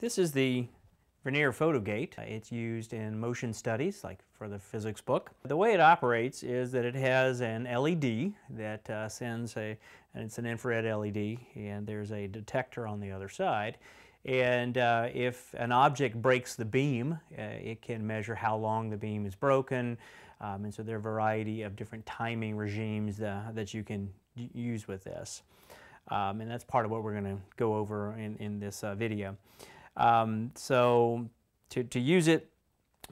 This is the Vernier PhotoGate. It's used in motion studies, like for the physics book. The way it operates is that it has an LED that sends and it's an infrared LED, and there's a detector on the other side. And if an object breaks the beam, it can measure how long the beam is broken. And so there are a variety of different timing regimes that you can use with this. And that's part of what we're going to go over in this video. So to use it,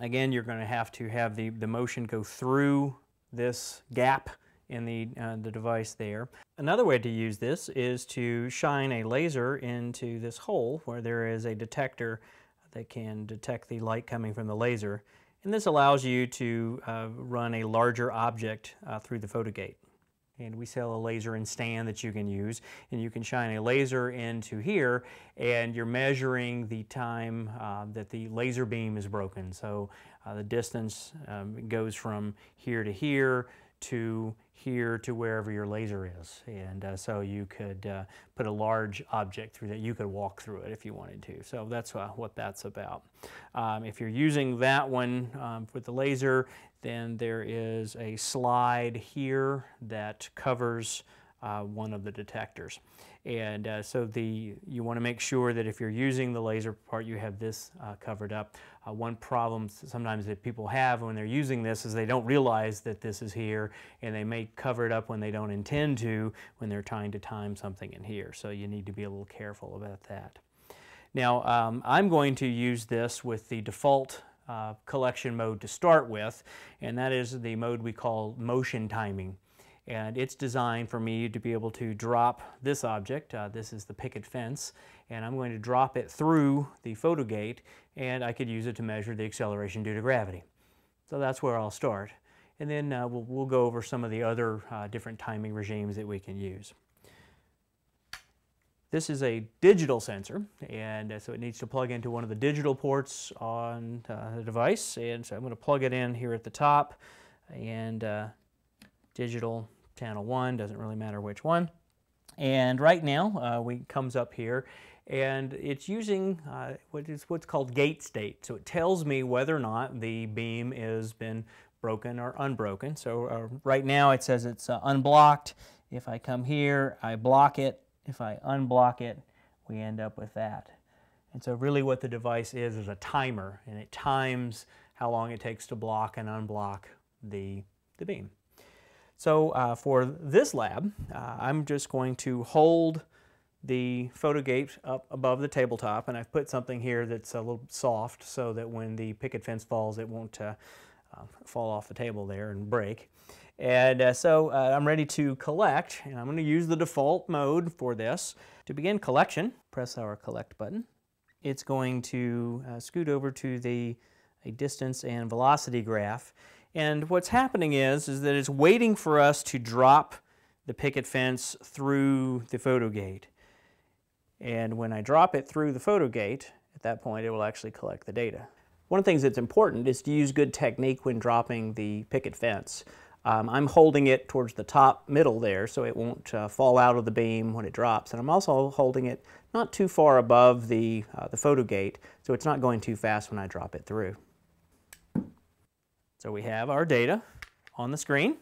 again, you're going to have the motion go through this gap in the device there. Another way to use this is to shine a laser into this hole where there is a detector that can detect the light coming from the laser. And this allows you to run a larger object through the PhotoGate. And we sell a laser and stand that you can use, and you can shine a laser into here, and you're measuring the time that the laser beam is broken. So the distance goes from here to here to here to wherever your laser is, and so you could put a large object through that. You could walk through it if you wanted to. So that's what that's about. If you're using that one with the laser, then there is a slide here that covers one of the detectors, and so you want to make sure that if you're using the laser part, you have this covered up. One problem sometimes that people have when they're using this is they don't realize that this is here, and they may cover it up when they don't intend to, when they're trying to time something in here. So you need to be a little careful about that. Now I'm going to use this with the default collection mode to start with, and that is the mode we call motion timing. And it's designed for me to be able to drop this object. This is the picket fence, and I'm going to drop it through the PhotoGate, and I could use it to measure the acceleration due to gravity. So that's where I'll start. And then we'll go over some of the other different timing regimes that we can use. This is a digital sensor, and so it needs to plug into one of the digital ports on the device. And so I'm going to plug it in here at the top, and digital channel 1, doesn't really matter which one. And right now it comes up here, and it's using what's called gate state. So it tells me whether or not the beam has been broken or unbroken. So right now it says it's unblocked. If I come here, I block it. If I unblock it, we end up with that. And so really what the device is a timer, and it times how long it takes to block and unblock the beam. So for this lab, I'm just going to hold the PhotoGate up above the tabletop, and I've put something here that's a little soft so that when the picket fence falls, it won't fall off the table there and break. And so I'm ready to collect, and I'm going to use the default mode for this. To begin collection, press our collect button. It's going to scoot over to a distance and velocity graph. And what's happening is that it's waiting for us to drop the picket fence through the PhotoGate. And when I drop it through the PhotoGate, at that point it will actually collect the data. One of the things that's important is to use good technique when dropping the picket fence. I'm holding it towards the top middle there so it won't fall out of the beam when it drops. And I'm also holding it not too far above the PhotoGate, so it's not going too fast when I drop it through. So we have our data on the screen,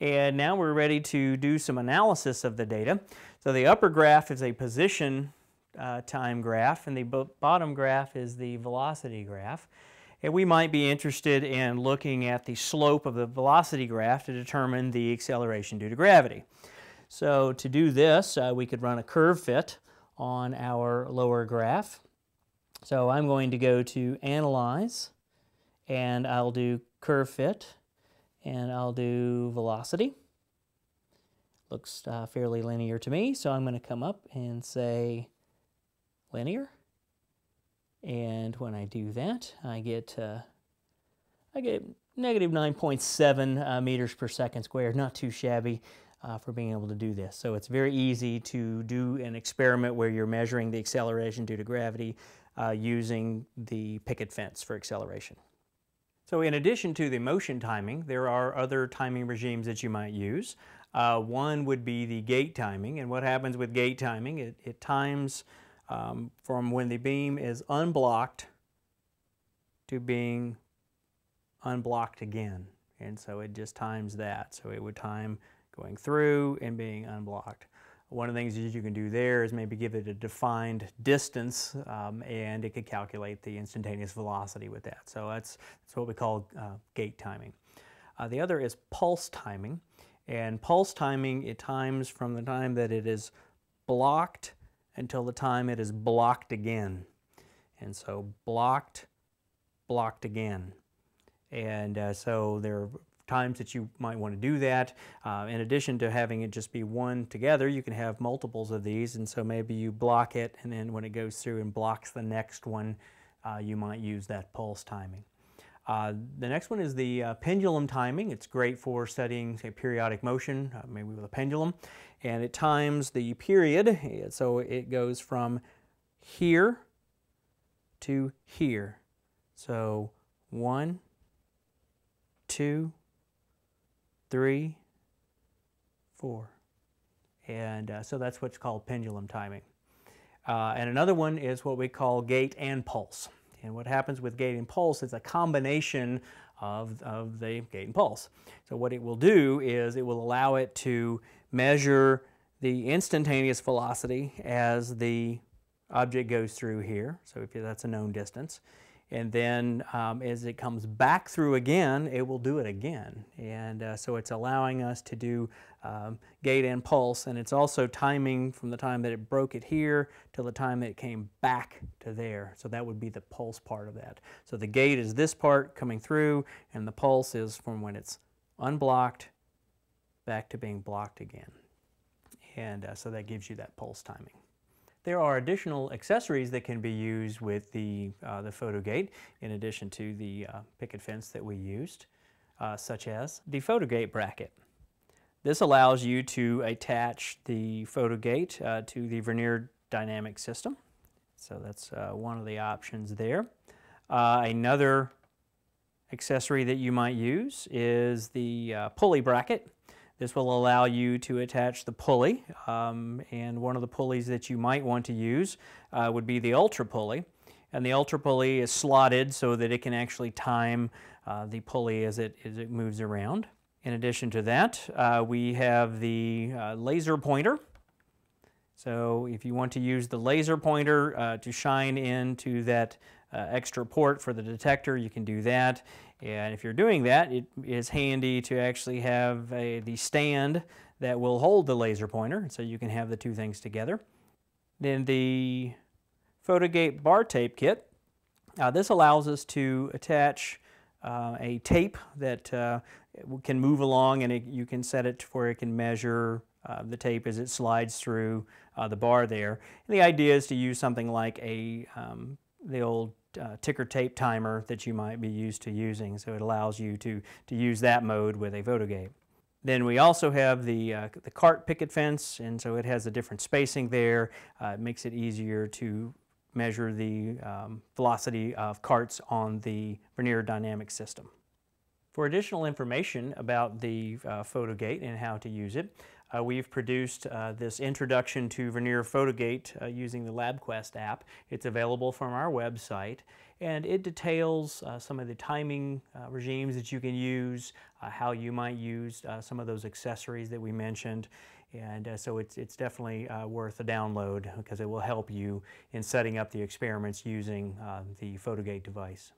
and now we're ready to do some analysis of the data. So the upper graph is a position time graph, and the bottom graph is the velocity graph. And we might be interested in looking at the slope of the velocity graph to determine the acceleration due to gravity. So to do this, we could run a curve fit on our lower graph. So I'm going to go to Analyze, and I'll do curve fit, and I'll do velocity. Looks fairly linear to me, so I'm going to come up and say linear, and when I do that, I get negative 9.7 meters per second squared. Not too shabby for being able to do this. So it's very easy to do an experiment where you're measuring the acceleration due to gravity using the picket fence for acceleration. So in addition to the motion timing, there are other timing regimes that you might use. One would be the gate timing, and what happens with gate timing, it times from when the beam is unblocked to being unblocked again. And so it just times that. So it would time going through and being unblocked. One of the things that you can do there is maybe give it a defined distance, and it could calculate the instantaneous velocity with that. So that's what we call gate timing. The other is pulse timing. And pulse timing, it times from the time that it is blocked until the time it is blocked again. And so blocked, blocked again. And so there are times that you might want to do that. In addition to having it just be one together, you can have multiples of these, and so maybe you block it, and then when it goes through and blocks the next one, you might use that pulse timing. The next one is the pendulum timing. It's great for studying, say, periodic motion, maybe with a pendulum, and it times the period, so it goes from here to here. So 1, 2, 3, 4. And so that's what's called pendulum timing. And another one is what we call gate and pulse. And what happens with gate and pulse is a combination of the gate and pulse. So what it will do is it will allow it to measure the instantaneous velocity as the object goes through here. So if that's a known distance. And then as it comes back through again, it will do it again. And so it's allowing us to do gate and pulse, and it's also timing from the time that it broke it here till the time that it came back to there. So that would be the pulse part of that. So the gate is this part coming through, and the pulse is from when it's unblocked back to being blocked again. And so that gives you that pulse timing. There are additional accessories that can be used with the PhotoGate in addition to the picket fence that we used, such as the PhotoGate bracket. This allows you to attach the PhotoGate to the Vernier Dynamic System. So that's one of the options there. Another accessory that you might use is the pulley bracket. This will allow you to attach the pulley, and one of the pulleys that you might want to use would be the ultra pulley. And the ultra pulley is slotted so that it can actually time the pulley as it moves around. In addition to that, we have the laser pointer. So if you want to use the laser pointer to shine into that extra port for the detector, you can do that. And if you're doing that, it is handy to actually have the stand that will hold the laser pointer, so you can have the two things together. Then the Photogate Bar Tape Kit. This allows us to attach a tape that can move along, and you can set it where it can measure the tape as it slides through the bar there. And the idea is to use something like the old ticker tape timer that you might be used to using, so it allows you to use that mode with a PhotoGate. Then we also have the cart picket fence, and so it has a different spacing there. It makes it easier to measure the velocity of carts on the Vernier Dynamic System. For additional information about the PhotoGate and how to use it, we've produced this introduction to Vernier PhotoGate using the LabQuest app. It's available from our website, and it details some of the timing regimes that you can use, how you might use some of those accessories that we mentioned, and so it's definitely worth a download because it will help you in setting up the experiments using the PhotoGate device.